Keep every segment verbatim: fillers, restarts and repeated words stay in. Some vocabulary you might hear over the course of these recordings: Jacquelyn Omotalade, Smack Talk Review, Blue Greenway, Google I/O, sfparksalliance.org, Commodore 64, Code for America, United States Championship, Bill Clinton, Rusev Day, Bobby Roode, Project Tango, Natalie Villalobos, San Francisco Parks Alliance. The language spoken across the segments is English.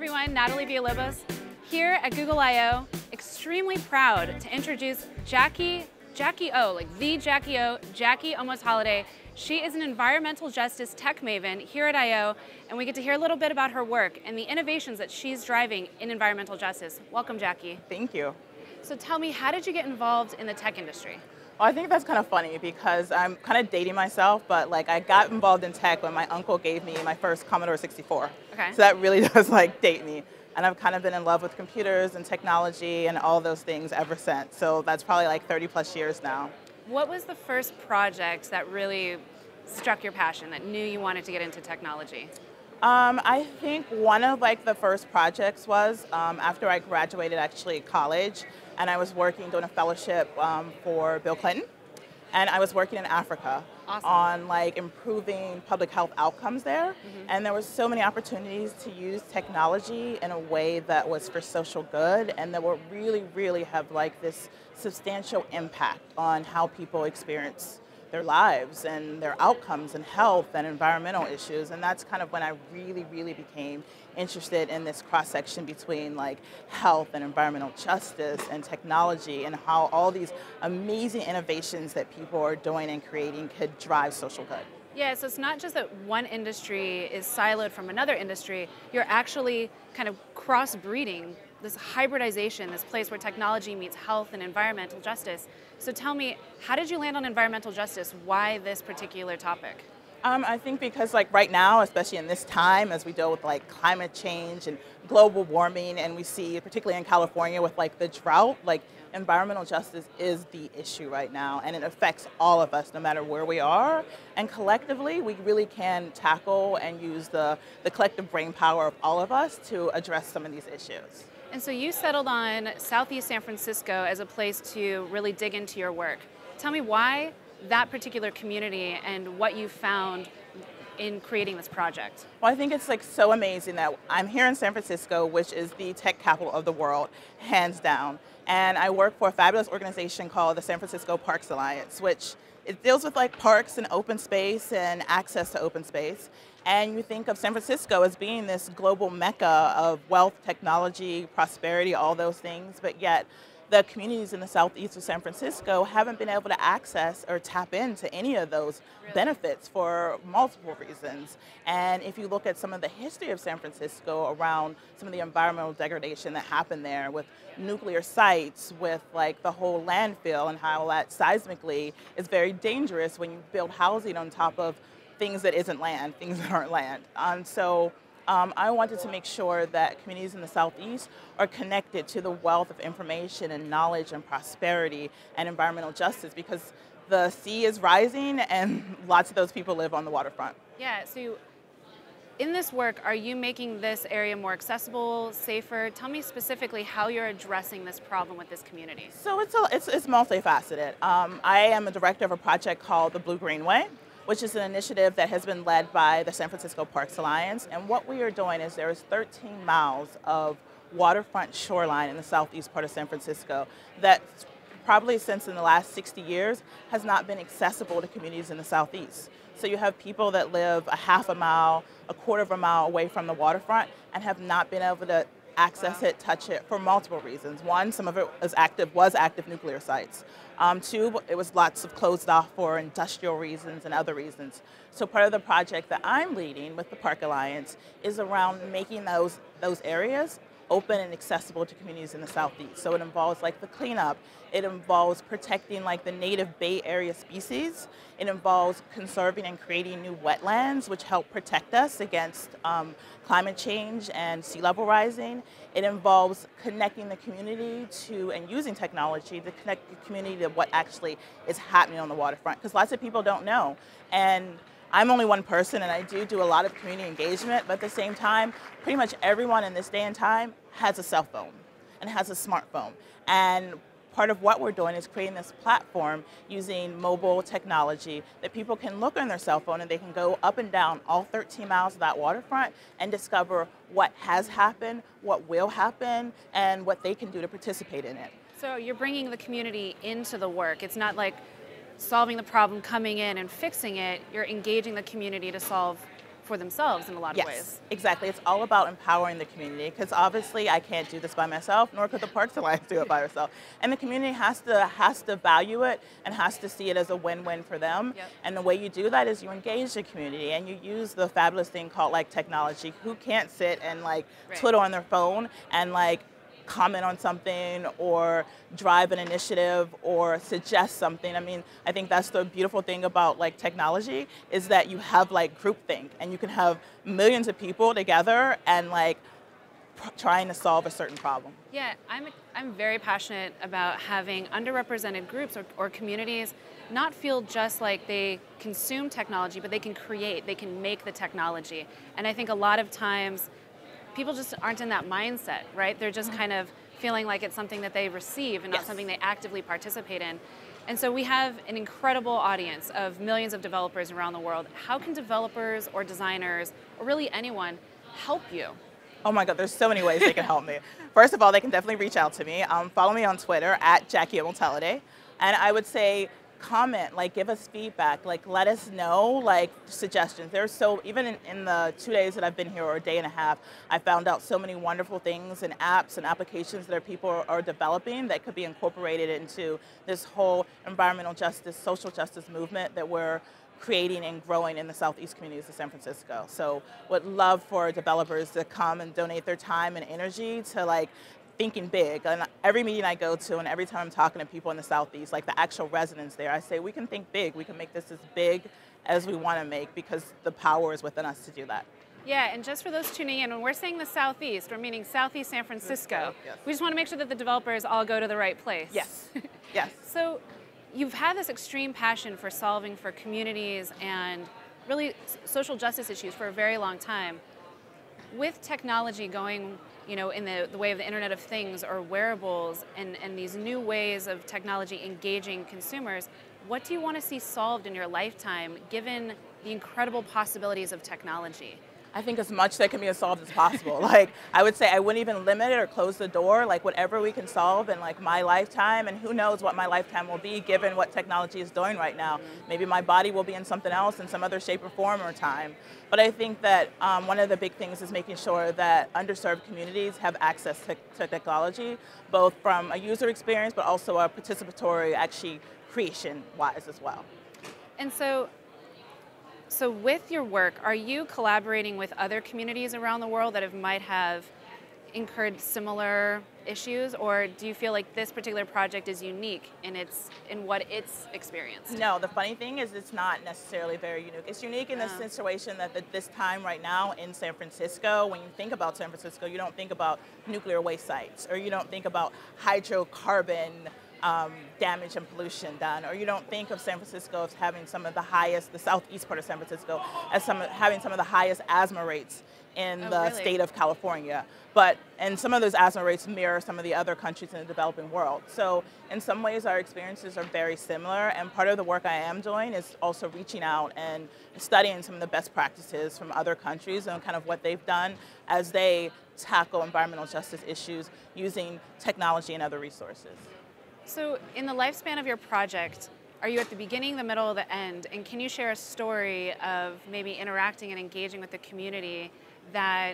everyone, Natalie Villalobos here at Google I O, extremely proud to introduce Jackie, Jackie O, like the Jackie O, Jackie Omotalade. She is an environmental justice tech maven here at I O, and we get to hear a little bit about her work and the innovations that she's driving in environmental justice. Welcome, Jackie. Thank you. So tell me, how did you get involved in the tech industry? Well, I think that's kind of funny because I'm kind of dating myself, but like I got involved in tech when my uncle gave me my first Commodore sixty-four. Okay. So that really does like date me. And I've kind of been in love with computers and technology and all those things ever since. So that's probably like thirty plus years now. What was the first project that really struck your passion, that knew you wanted to get into technology? Um, I think one of like the first projects was um, after I graduated actually college, and I was working doing a fellowship um, for Bill Clinton. And I was working in Africa. Awesome. On like improving public health outcomes there. Mm-hmm. And there were so many opportunities to use technology in a way that was for social good and that would really, really have like this substantial impact on how people experience their lives and their outcomes and health and environmental issues. And that's kind of when I really, really became interested in this cross-section between like health and environmental justice and technology and how all these amazing innovations that people are doing and creating could drive social good. Yeah, so it's not just that one industry is siloed from another industry, you're actually kind of cross-breeding this hybridization, this place where technology meets health and environmental justice. So tell me, how did you land on environmental justice? Why this particular topic? Um, I think because like right now, especially in this time, as we deal with like climate change and global warming, and we see, particularly in California with like the drought, like environmental justice is the issue right now, and it affects all of us no matter where we are. And collectively, we really can tackle and use the, the collective brain power of all of us to address some of these issues. And so you settled on Southeast San Francisco as a place to really dig into your work. Tell me why that particular community and what you found in creating this project. Well, I think it's like so amazing that I'm here in San Francisco, which is the tech capital of the world, hands down. And I work for a fabulous organization called the San Francisco Parks Alliance, which it deals with like parks and open space and access to open space. And you think of San Francisco as being this global mecca of wealth, technology, prosperity, all those things, but yet the communities in the southeast of San Francisco haven't been able to access or tap into any of those really? benefits for multiple reasons. And if you look at some of the history of San Francisco around some of the environmental degradation that happened there with nuclear sites, with like the whole landfill and how that seismically is very dangerous when you build housing on top of things that isn't land, things that aren't land. Um, so um, I wanted to make sure that communities in the Southeast are connected to the wealth of information and knowledge and prosperity and environmental justice, because the sea is rising and lots of those people live on the waterfront. Yeah, so in this work, are you making this area more accessible, safer? Tell me specifically how you're addressing this problem with this community. So it's, a, it's, it's multifaceted. Um, I am a director of a project called the Blue Greenway, which is an initiative that has been led by the San Francisco Parks Alliance. And what we are doing is there is thirteen miles of waterfront shoreline in the southeast part of San Francisco that probably since in the last sixty years has not been accessible to communities in the southeast. So you have people that live a half a mile, a quarter of a mile away from the waterfront and have not been able to access wow. it, touch it for multiple reasons. One, some of it was active, was active nuclear sites. Um, two, it was lots of closed off for industrial reasons and other reasons. So part of the project that I'm leading with the Park Alliance is around making those, those areas open and accessible to communities in the southeast. So it involves like the cleanup, it involves protecting like the native Bay Area species, it involves conserving and creating new wetlands which help protect us against um, climate change and sea level rising. It involves connecting the community to, and using technology to connect the community to what actually is happening on the waterfront, because lots of people don't know. And I'm only one person and I do do a lot of community engagement, but at the same time, pretty much everyone in this day and time has a cell phone and has a smartphone. And part of what we're doing is creating this platform using mobile technology that people can look on their cell phone and they can go up and down all thirteen miles of that waterfront and discover what has happened, what will happen, and what they can do to participate in it. So you're bringing the community into the work. It's not like solving the problem, coming in and fixing it, you're engaging the community to solve for themselves in a lot of yes, ways. Exactly. It's all about empowering the community, because obviously I can't do this by myself, nor could the Parks Alliance do it by herself. And the community has to has to value it and has to see it as a win-win for them. Yep. And the way you do that is you engage the community and you use the fabulous thing called like technology. Who can't sit and like right. twiddle on their phone and like comment on something or drive an initiative or suggest something. I mean, I think that's the beautiful thing about like technology, is that you have like groupthink and you can have millions of people together and like pr trying to solve a certain problem. Yeah, I'm, I'm very passionate about having underrepresented groups or, or communities not feel just like they consume technology, but they can create, they can make the technology. And I think a lot of times people just aren't in that mindset, right? They're just kind of feeling like it's something that they receive and not yes. something they actively participate in. And so we have an incredible audience of millions of developers around the world. How can developers or designers, or really anyone, help you? Oh my God, there's so many ways they can help me. First of all, they can definitely reach out to me. Um, follow me on Twitter, at Jackie Omotalade. And I would say, comment, like give us feedback, like let us know, like suggestions. There's so, even in, in the two days that I've been here, or a day and a half, I found out so many wonderful things and apps and applications that our people are, are developing that could be incorporated into this whole environmental justice, social justice movement that we're creating and growing in the Southeast communities of San Francisco. So would love for developers to come and donate their time and energy to like thinking big. And every meeting I go to and every time I'm talking to people in the Southeast, like the actual residents there, I say, we can think big. We can make this as big as we want to make, because the power is within us to do that. Yeah, and just for those tuning in, when we're saying the Southeast, we're meaning Southeast San Francisco. Yes. We just want to make sure that the developers all go to the right place. Yes, yes. So you've had this extreme passion for solving for communities and really social justice issues for a very long time. With technology going, you know, in the, the way of the Internet of Things or wearables and, and these new ways of technology engaging consumers, what do you want to see solved in your lifetime, given the incredible possibilities of technology? I think as much that can be solved as possible. Like, I would say I wouldn't even limit it or close the door, like whatever we can solve in like my lifetime, and who knows what my lifetime will be given what technology is doing right now. Mm-hmm. Maybe my body will be in something else in some other shape or form or time. But I think that um, one of the big things is making sure that underserved communities have access to, to technology, both from a user experience, but also a participatory actually creation-wise as well. And so, So with your work, are you collaborating with other communities around the world that have, might have incurred similar issues, or do you feel like this particular project is unique in its in what it's experienced? No, the funny thing is it's not necessarily very unique. It's unique in the oh. situation that at this time right now in San Francisco, when you think about San Francisco, you don't think about nuclear waste sites, or you don't think about hydrocarbon Um, damage and pollution done, or you don't think of San Francisco as having some of the highest, the southeast part of San Francisco, as some, having some of the highest asthma rates in oh, the really? state of California. But, and some of those asthma rates mirror some of the other countries in the developing world. So in some ways our experiences are very similar, and part of the work I am doing is also reaching out and studying some of the best practices from other countries and kind of what they've done as they tackle environmental justice issues using technology and other resources. So in the lifespan of your project, are you at the beginning, the middle, or the end? And can you share a story of maybe interacting and engaging with the community that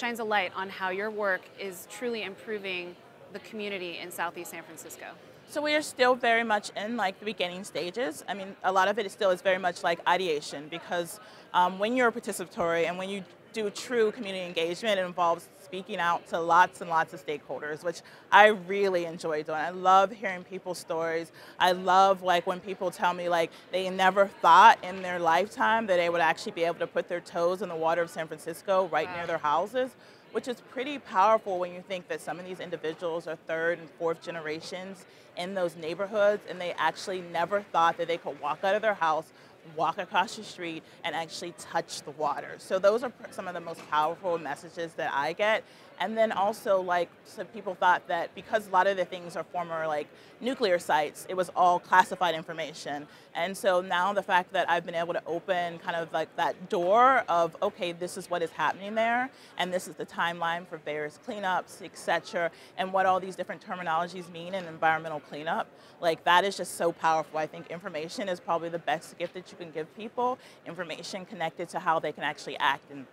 shines a light on how your work is truly improving the community in Southeast San Francisco? So we are still very much in like the beginning stages. I mean, a lot of it is still is very much like ideation, because um, when you're participatory and when you do true community engagement, it involves speaking out to lots and lots of stakeholders, which I really enjoy doing. I love hearing people's stories. I love like when people tell me like they never thought in their lifetime that they would actually be able to put their toes in the water of San Francisco right wow. near their houses, which is pretty powerful when you think that some of these individuals are third and fourth generations in those neighborhoods, and they actually never thought that they could walk out of their house, walk across the street, and actually touch the water. So those are some of the most powerful messages that I get. And then also, like, some people thought that because a lot of the things are former, like, nuclear sites, it was all classified information. And so now the fact that I've been able to open kind of like that door of, okay, this is what is happening there, and this is the timeline for various cleanups, et cetera, and what all these different terminologies mean in environmental cleanup, like, that is just so powerful. I think information is probably the best gift that you you can give people information connected to how they can actually act and,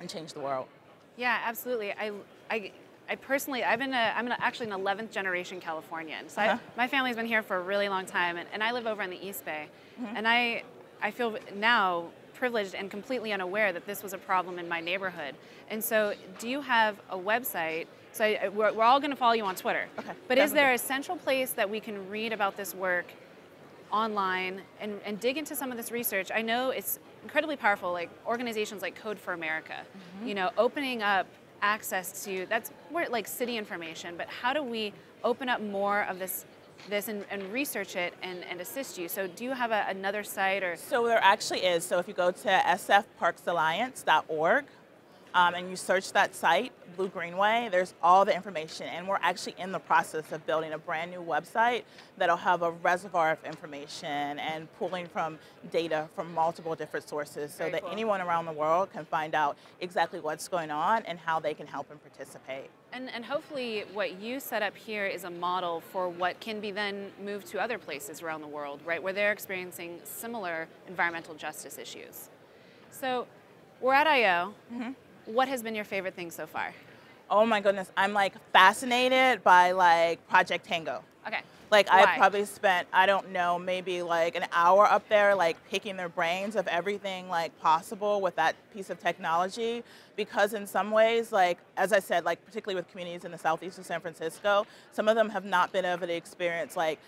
and change the world. Yeah, absolutely. I, I, I personally, I've been a, I'm actually an eleventh generation Californian. So uh-huh. I, my family's been here for a really long time, and, and I live over in the East Bay. Mm-hmm. And I, I feel now privileged and completely unaware that this was a problem in my neighborhood. And so do you have a website? So I, we're, we're all going to follow you on Twitter. Okay, but definitely. Is there a central place that we can read about this work online and, and dig into some of this research? I know it's incredibly powerful, like organizations like Code for America, mm-hmm. you know, opening up access to, that's where, like city information, but how do we open up more of this this and, and research it and, and assist you? So do you have a, another site or? So there actually is. So if you go to s f parks alliance dot org um, and you search that site, Blue Greenway, there's all the information. And we're actually in the process of building a brand new website that'll have a reservoir of information and pulling from data from multiple different sources so Very that cool. anyone around the world can find out exactly what's going on and how they can help and participate. And, and hopefully what you set up here is a model for what can be then moved to other places around the world, right, where they're experiencing similar environmental justice issues. So we're at I O. Mm-hmm. What has been your favorite thing so far? Oh my goodness, I'm like fascinated by like Project Tango. Okay. Like Why? I probably spent, I don't know, maybe like an hour up there like picking their brains of everything like possible with that piece of technology, because in some ways, like as I said, like particularly with communities in the southeast of San Francisco, some of them have not been able to experience like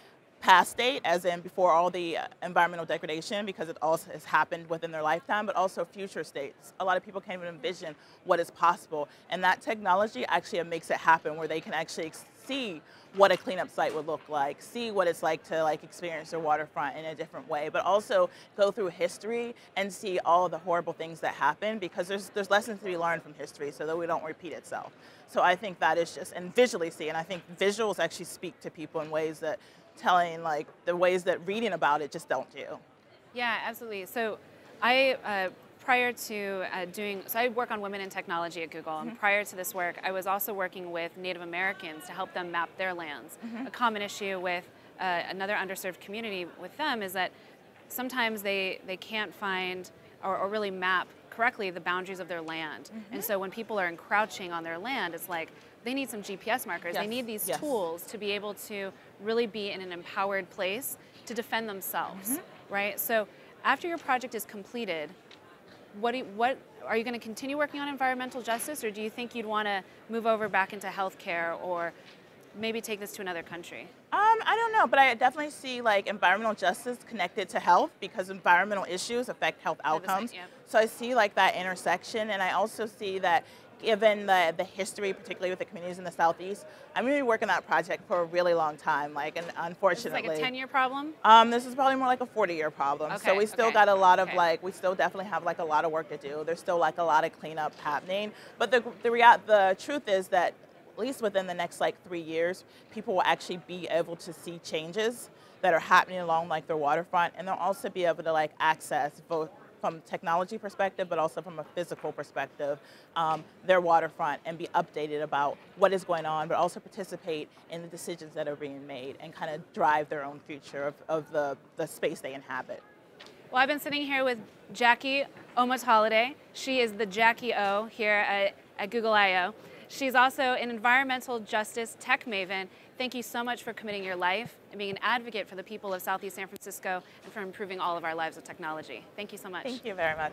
past date, as in before all the environmental degradation, because it also has happened within their lifetime, but also future states. A lot of people can't even envision what is possible, and that technology actually makes it happen, where they can actually see what a cleanup site would look like, see what it's like to like experience their waterfront in a different way, but also go through history and see all the horrible things that happen, because there's there's lessons to be learned from history so that we don't repeat itself. So I think that is just, and visually see, and I think visuals actually speak to people in ways that telling like the ways that reading about it just don't do. Yeah, absolutely. So I, uh, prior to uh, doing, so I work on women in technology at Google, mm-hmm. and prior to this work, I was also working with Native Americans to help them map their lands. Mm-hmm. A common issue with uh, another underserved community with them is that sometimes they, they can't find or, or really map correctly the boundaries of their land. Mm-hmm. And so when people are encroaching on their land, it's like, they need some G P S markers. Yes. They need these yes. tools to be able to really be in an empowered place to defend themselves, mm-hmm. right? So after your project is completed, what, do you, what are you going to continue working on environmental justice, or do you think you'd want to move over back into healthcare or maybe take this to another country? Um, I don't know, but I definitely see like environmental justice connected to health, because environmental issues affect health outcomes. Yeah. So I see like that intersection, and I also see that given the, the history, particularly with the communities in the Southeast, I'm going to be working on that project for a really long time, like, and unfortunately. Is this like a ten-year problem? Um, this is probably more like a forty-year problem. Okay, so we still okay. got a lot of, okay. like, we still definitely have, like, a lot of work to do. There's still, like, a lot of cleanup happening. But the, the, rea the truth is that at least within the next, like, three years, people will actually be able to see changes that are happening along, like, their waterfront, and they'll also be able to, like, access both from technology perspective, but also from a physical perspective, um, their waterfront, and be updated about what is going on, but also participate in the decisions that are being made and kind of drive their own future of, of the, the space they inhabit. Well, I've been sitting here with Jackie Omotalade. She is the Jackie O here at, at Google I O She's also an environmental justice tech maven. Thank you so much for committing your life and being an advocate for the people of Southeast San Francisco and for improving all of our lives with technology. Thank you so much. Thank you very much.